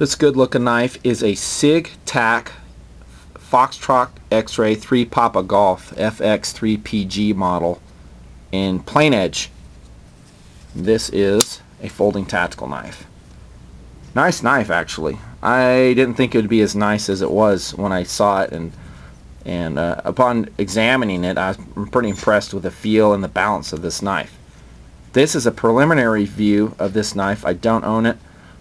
This good looking knife is a SIGTAC Foxtrot X-Ray 3 Papa Golf FX3PG model in plain edge. This is a folding tactical knife. Nice knife, actually. I didn't think it would be as nice as it was when I saw it, and upon examining it, I'm pretty impressed with the feel and the balance of this knife. This is a preliminary view of this knife. I don't own it.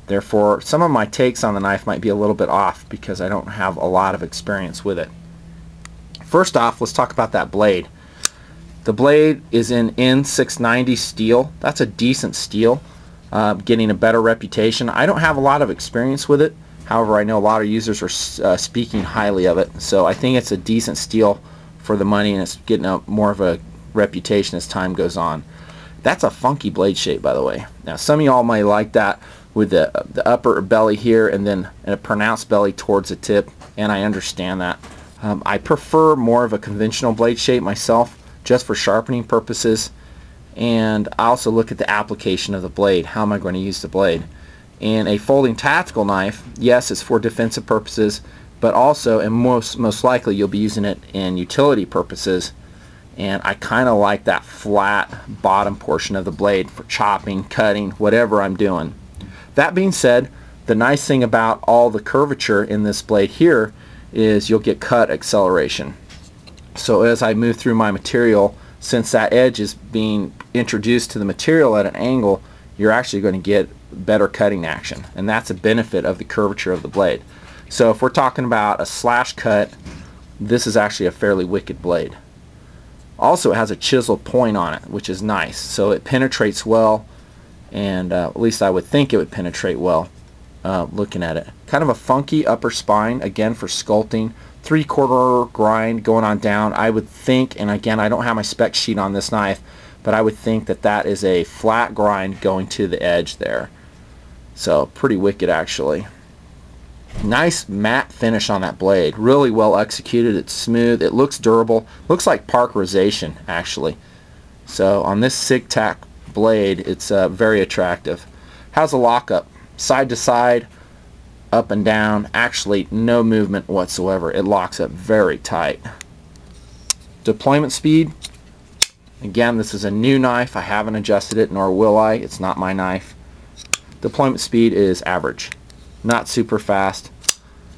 Therefore, some of my takes on the knife might be a little bit off because I don't have a lot of experience with it. First off, let's talk about that blade. The blade is in N690 steel. That's a decent steel, getting a better reputation. I don't have a lot of experience with it. However, I know a lot of users are speaking highly of it. So I think it's a decent steel for the money, and it's getting more of a reputation as time goes on. That's a funky blade shape, by the way. Now, some of y'all might like that with the upper belly here and then a pronounced belly towards the tip, and I understand that. I prefer more of a conventional blade shape myself, just for sharpening purposes, and I also look at the application of the blade. How am I going to use the blade? In a folding tactical knife, yes, it's for defensive purposes, but also, and most likely, you'll be using it in utility purposes. And I kind of like that flat bottom portion of the blade for chopping, cutting, whatever I'm doing. That being said, the nice thing about all the curvature in this blade here is you'll get cut acceleration. So as I move through my material, since that edge is being introduced to the material at an angle, you're actually going to get better cutting action. And that's a benefit of the curvature of the blade. So if we're talking about a slash cut, this is actually a fairly wicked blade. Also, it has a chisel point on it, which is nice. So it penetrates well, and at least I would think it would penetrate well looking at it. Kind of a funky upper spine, again, for sculpting. 3/4 grind going on down. I would think, and again, I don't have my spec sheet on this knife, but I would think that that is a flat grind going to the edge there. So pretty wicked, actually. Nice matte finish on that blade. Really well executed. It's smooth. It looks durable. Looks like parkerization, actually. So on this SIGTAC blade, it's very attractive. How's the lockup? Side to side, up and down. Actually, no movement whatsoever. It locks up very tight. Deployment speed. Again, this is a new knife. I haven't adjusted it, nor will I. It's not my knife. Deployment speed is average. Not super fast.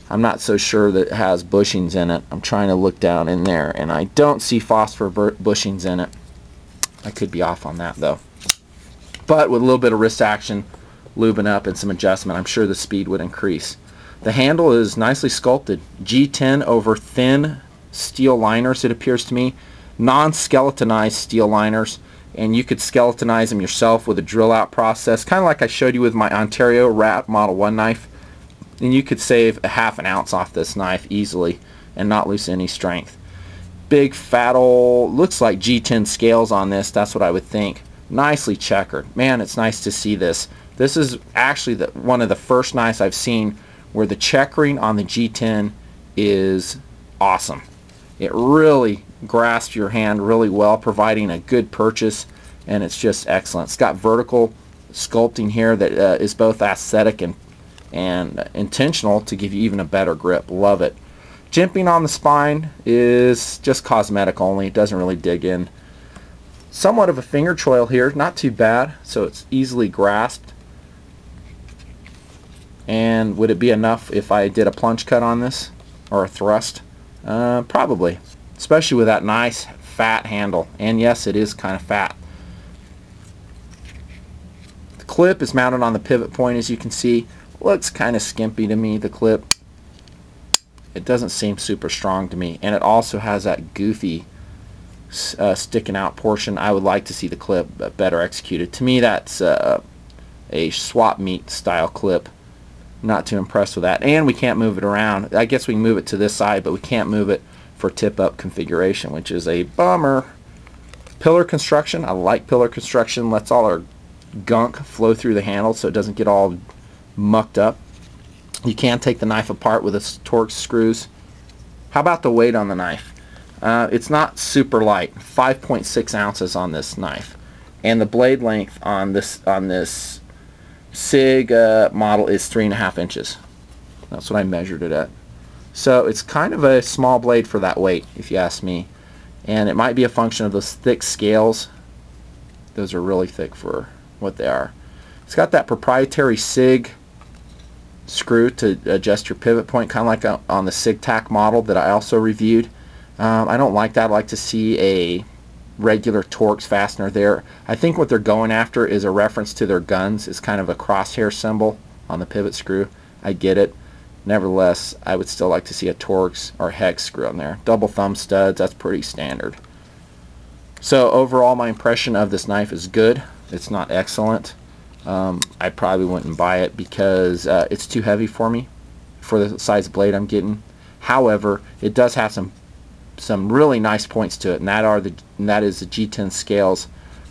I'm not so sure that it has bushings in it. I'm trying to look down in there, and I don't see phosphor bushings in it. I could be off on that, though. But with a little bit of wrist action, lubing up, and some adjustment, I'm sure the speed would increase. The handle is nicely sculpted. G10 over thin steel liners, it appears to me. Non-skeletonized steel liners. And you could skeletonize them yourself with a drill out process, kind of like I showed you with my Ontario Rat Model 1 knife. And you could save a half an ounce off this knife easily and not lose any strength. Big fat old, looks like G10 scales on this, that's what I would think. Nicely checkered. Man, it's nice to see this. This is actually one of the first knives I've seen where the checkering on the G10 is awesome. It really grasps your hand really well, providing a good purchase, and it's just excellent. It's got vertical sculpting here that is both aesthetic and intentional to give you even a better grip. Love it. Jimping on the spine is just cosmetic only. It doesn't really dig in. Somewhat of a finger choil here, not too bad, so it's easily grasped. And would it be enough if I did a plunge cut on this or a thrust? Probably. Especially with that nice fat handle, and yes, it is kind of fat. The clip is mounted on the pivot point, as you can see. Looks kind of skimpy to me, the clip. It doesn't seem super strong to me, and it also has that goofy sticking out portion. I would like to see the clip better executed. To me, that's a swap meet style clip. Not too impressed with that, and we can't move it around. I guess we can move it to this side, but we can't move it for tip-up configuration, which is a bummer. Pillar construction. I like pillar construction. Lets all our gunk flow through the handle so it doesn't get all mucked up. You can take the knife apart with its Torx screws. How about the weight on the knife? It's not super light. 5.6 ounces on this knife, and the blade length on this SIG model is 3.5 inches. That's what I measured it at. So it's kind of a small blade for that weight, if you ask me. And it might be a function of those thick scales. Those are really thick for what they are. It's got that proprietary SIG screw to adjust your pivot point, kind of like on the SIGTAC model that I also reviewed. I don't like that. I like to see a regular Torx fastener there. I think what they're going after is a reference to their guns. It's kind of a crosshair symbol on the pivot screw. I get it. Nevertheless, I would still like to see a Torx or hex screw on there. Double thumb studs, that's pretty standard. So overall, my impression of this knife is good. It's not excellent. I probably wouldn't buy it because it's too heavy for me for the size blade I'm getting. However, it does have some really nice points to it, and that is the G10 scales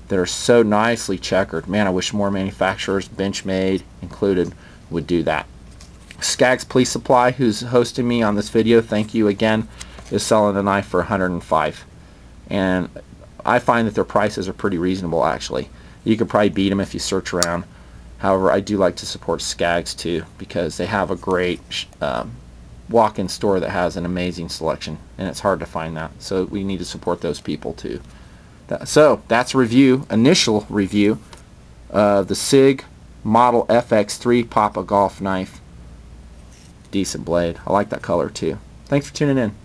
that are so nicely checkered. Man, I wish more manufacturers, Benchmade included, would do that. Skaggs Police Supply, who's hosting me on this video, thank you again, is selling a knife for $105, and I find that their prices are pretty reasonable, actually. You could probably beat them if you search around. However, I do like to support Skaggs too, because they have a great walk-in store that has an amazing selection, and it's hard to find that, so we need to support those people too. So that's initial review of the SIG Model FX3 Papa Golf knife. Decent blade. I like that color too. Thanks for tuning in.